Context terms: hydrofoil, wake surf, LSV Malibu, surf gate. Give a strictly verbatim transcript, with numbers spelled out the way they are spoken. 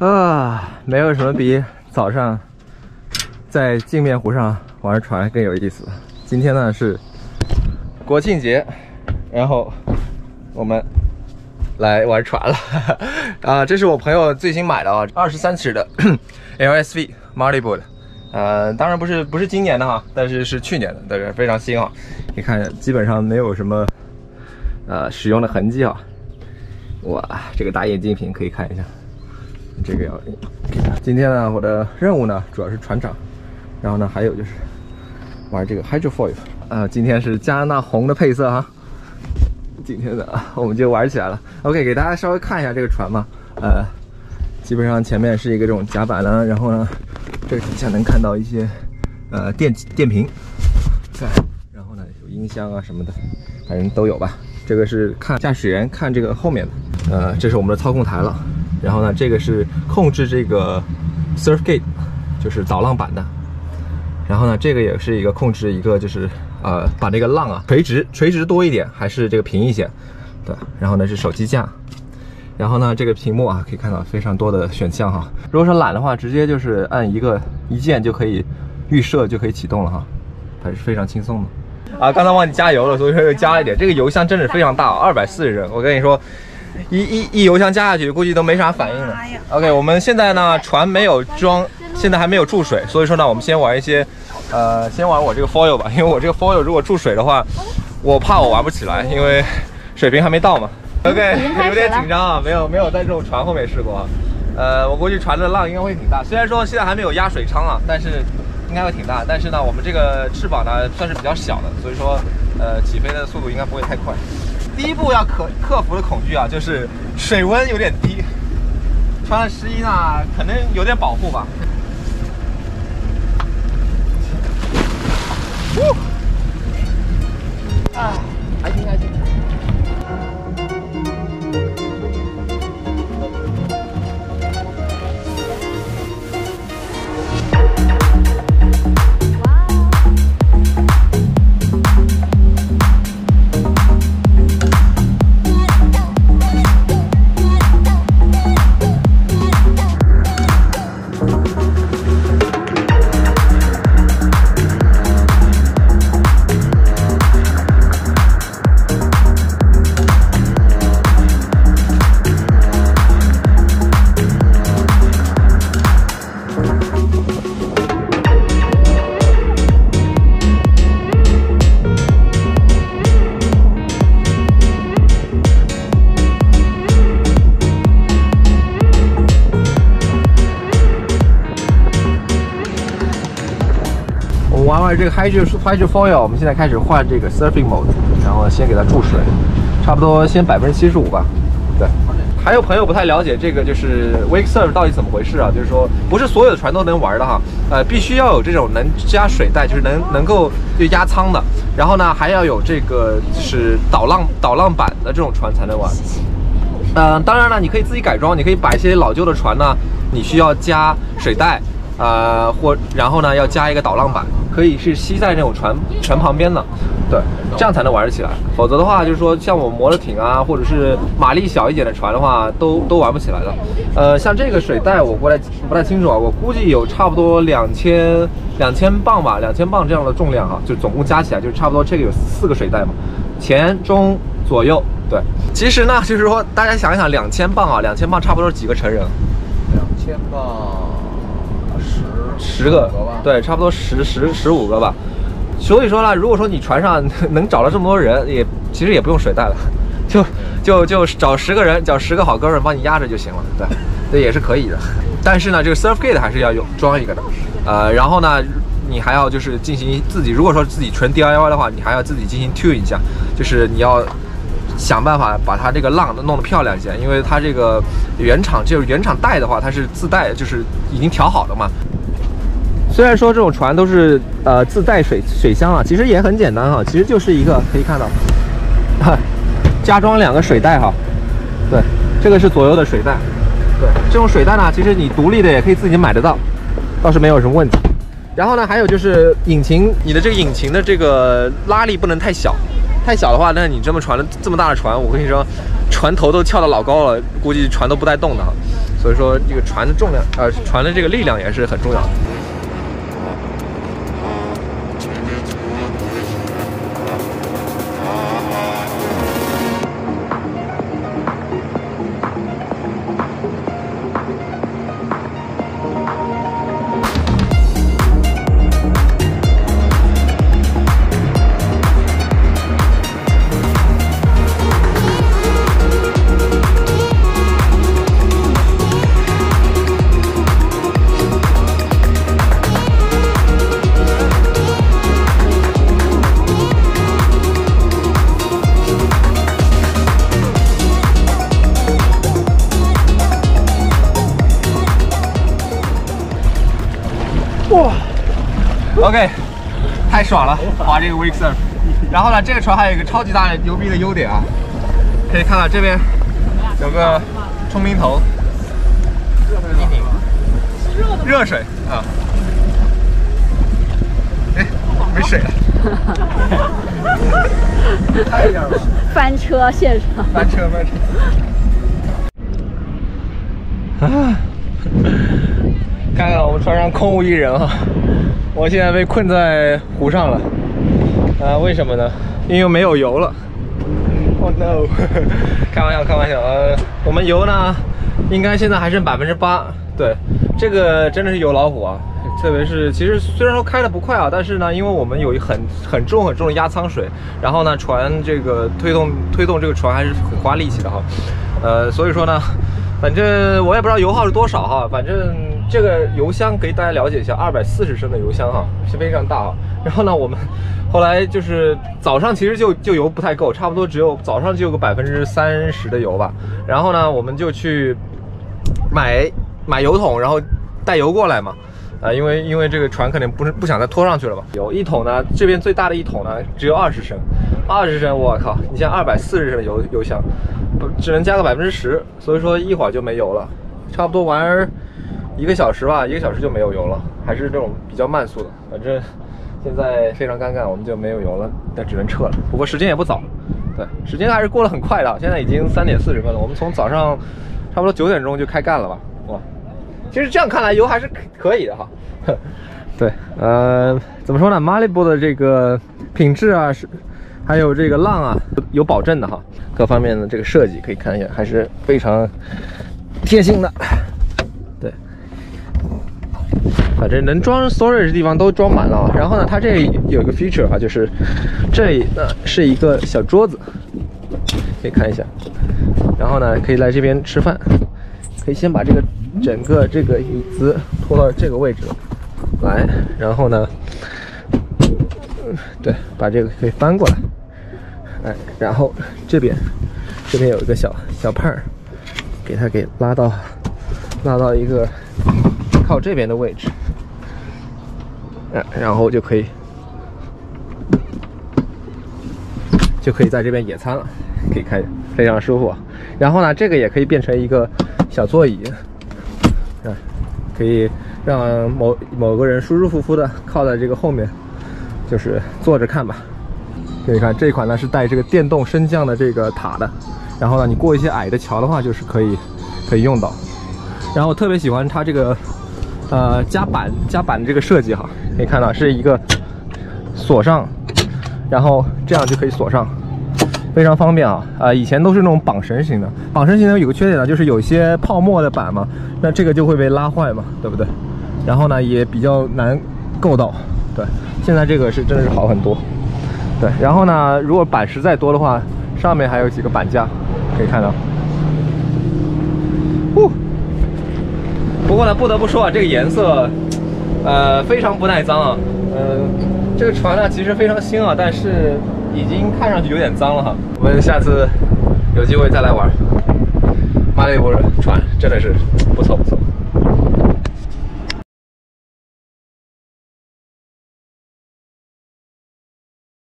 啊，没有什么比早上在镜面湖上玩船更有意思的。今天呢是国庆节，然后我们来玩船了啊！这是我朋友最新买的啊，二十三尺的 L S V Malibu 的。 呃，当然不是不是今年的哈，但是是去年的，但是非常新啊。你看，基本上没有什么呃使用的痕迹啊。哇，这个打眼镜屏可以看一下。这个要今天呢，我的任务呢主要是船长，然后呢还有就是玩这个 hydrofoil。呃，今天是加拿大红的配色哈。今天的我们就玩起来了。OK， 给大家稍微看一下这个船嘛。呃，基本上前面是一个这种甲板呢，然后呢。 这个底下能看到一些，呃，电电瓶，在，然后呢有音箱啊什么的，反正都有吧。这个是看驾驶员看这个后面的，呃，这是我们的操控台了。然后呢，这个是控制这个 surf gate， 就是导浪板的。然后呢，这个也是一个控制一个就是呃把这个浪啊垂直垂直多一点还是这个平一些，对。然后呢是手机架。 然后呢，这个屏幕啊，可以看到非常多的选项哈。如果说懒的话，直接就是按一个一键就可以预设就可以启动了哈，还是非常轻松的。啊，刚才忘记加油了，所以说又加了一点。这个油箱真是非常大，二百四十升。我跟你说，一一一油箱加下去，估计都没啥反应了。OK， 我们现在呢，船没有装，现在还没有注水，所以说呢，我们先玩一些，呃，先玩我这个 foil 吧，因为我这个 foil 如果注水的话，我怕我玩不起来，因为水平还没到嘛。 OK， 有点紧张啊，没有没有在这种船后面试过，呃，我估计船的浪应该会挺大。虽然说现在还没有压水舱啊，但是应该会挺大。但是呢，我们这个翅膀呢算是比较小的，所以说呃起飞的速度应该不会太快。第一步要克克服的恐惧啊，就是水温有点低，穿了湿衣呢可能有点保护吧。哦，哎，还行还行。 玩完这个 hydro hydrofoil， 我们现在开始换这个 surfing mode， 然后先给它注水，差不多先百分之七十五吧。对，还有朋友不太了解这个就是 wake surf 到底怎么回事啊？就是说不是所有的船都能玩的哈，呃，必须要有这种能加水带，就是能能够就压舱的，然后呢还要有这个就是导浪导浪板的这种船才能玩。嗯、呃，当然了，你可以自己改装，你可以把一些老旧的船呢，你需要加水带。 呃，或然后呢，要加一个导浪板，可以是吸在那种船船旁边的，对，这样才能玩得起来。否则的话，就是说像我们摩托艇啊，或者是马力小一点的船的话，都都玩不起来的。呃，像这个水带，我不太不太清楚啊，我估计有差不多两千两千磅吧，两千磅这样的重量哈、啊，就总共加起来就是差不多这个有四个水带嘛，前中左右。对，其实呢，就是说大家想一想，两千磅啊，两千磅差不多是几个成人？两千磅。 十个，对，差不多十十十五个吧。所以说呢，如果说你船上能找到这么多人，也其实也不用水带了，就就就找十个人，找十个好哥们帮你压着就行了，对，这也是可以的。但是呢，这个 surf gate 还是要有装一个的，呃，然后呢，你还要就是进行自己，如果说自己纯 D I Y 的话，你还要自己进行 tune 一下，就是你要。 想办法把它这个浪弄得漂亮一些，因为它这个原厂就是原厂带的话，它是自带，就是已经调好了嘛。虽然说这种船都是呃自带水水箱啊，其实也很简单哈、啊，其实就是一个可以看到，加装两个水带哈。对，这个是左右的水带。对，这种水带呢，其实你独立的也可以自己买得到，倒是没有什么问题。然后呢，还有就是引擎，你的这个引擎的这个拉力不能太小。 太小的话，那你这么船这么大的船，我跟你说，船头都翘得老高了，估计船都不带动的。所以说这个船的重量，呃，船的这个力量也是很重要的。 OK， 太爽了，划这个 wake surf。然后呢，这个船还有一个超级大的牛逼的优点啊，可以看到这边有个冲冰头，热水啊，哎，没水了，太热了，翻车现场，翻车翻车。啊，看看我们船上空无一人啊。 我现在被困在湖上了，啊，为什么呢？因为没有油了。Oh no！ 开玩笑，开玩笑。呃，我们油呢，应该现在还剩百分之八。对，这个真的是油老虎啊！特别是，其实虽然说开的不快啊，但是呢，因为我们有一很很重很重的压舱水，然后呢，船这个推动推动这个船还是很花力气的哈。呃，所以说呢，反正我也不知道油耗是多少哈，反正。 这个油箱给大家了解一下， 二百四十升的油箱哈、啊，是非常大啊。然后呢，我们后来就是早上其实就就油不太够，差不多只有早上就有个 百分之三十 的油吧。然后呢，我们就去买买油桶，然后带油过来嘛。啊、呃，因为因为这个船肯定不是不想再拖上去了嘛。有一桶呢，这边最大的一桶呢只有二十升， 二十升，我靠！你像二百四十升的油油箱，只能加个 百分之十， 所以说一会儿就没油了，差不多玩儿。 一个小时吧，一个小时就没有油了，还是这种比较慢速的。反正现在非常尴尬，我们就没有油了，但只能撤了。不过时间也不早，对，时间还是过得很快的。现在已经三点四十分了，我们从早上差不多九点钟就开干了吧？哇，其实这样看来油还是可以的哈。对，呃，怎么说呢 ？Malibu 的这个品质啊，是还有这个浪啊，有保证的哈。各方面的这个设计可以看一下，还是非常贴心的。 反正能装 storage 的地方都装满了，然后呢，它这里有一个 feature 啊，就是这里呢是一个小桌子，可以看一下，然后呢可以来这边吃饭，可以先把这个整个这个椅子拖到这个位置来，然后呢，对，把这个可以翻过来，哎，然后这边这边有一个小小帕儿，给它给拉到拉到一个。 靠这边的位置，嗯、啊，然后就可以就可以在这边野餐了，可以看，非常舒服。然后呢，这个也可以变成一个小座椅，嗯、啊，可以让某某个人舒舒服服的靠在这个后面，就是坐着看吧。可以看这一款呢是带这个电动升降的这个塔的，然后呢，你过一些矮的桥的话，就是可以可以用到。然后我特别喜欢它这个。 呃，夹板夹板的这个设计哈，可以看到是一个锁上，然后这样就可以锁上，非常方便啊。呃，以前都是那种绑绳型的，绑绳型的有个缺点呢，就是有些泡沫的板嘛，那这个就会被拉坏嘛，对不对？然后呢，也比较难够到。对，现在这个是真的是好很多。对，然后呢，如果板实在多的话，上面还有几个板架，可以看到。哦。 不过呢，不得不说啊，这个颜色，呃，非常不耐脏啊。呃，这个船呢、啊、其实非常新啊，但是已经看上去有点脏了哈。我们下次有机会再来玩。马里波船真的是不错不错。